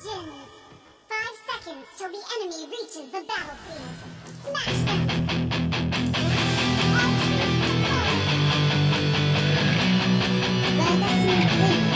Jins. 5 seconds till the enemy reaches the battlefield. Smash them! Let us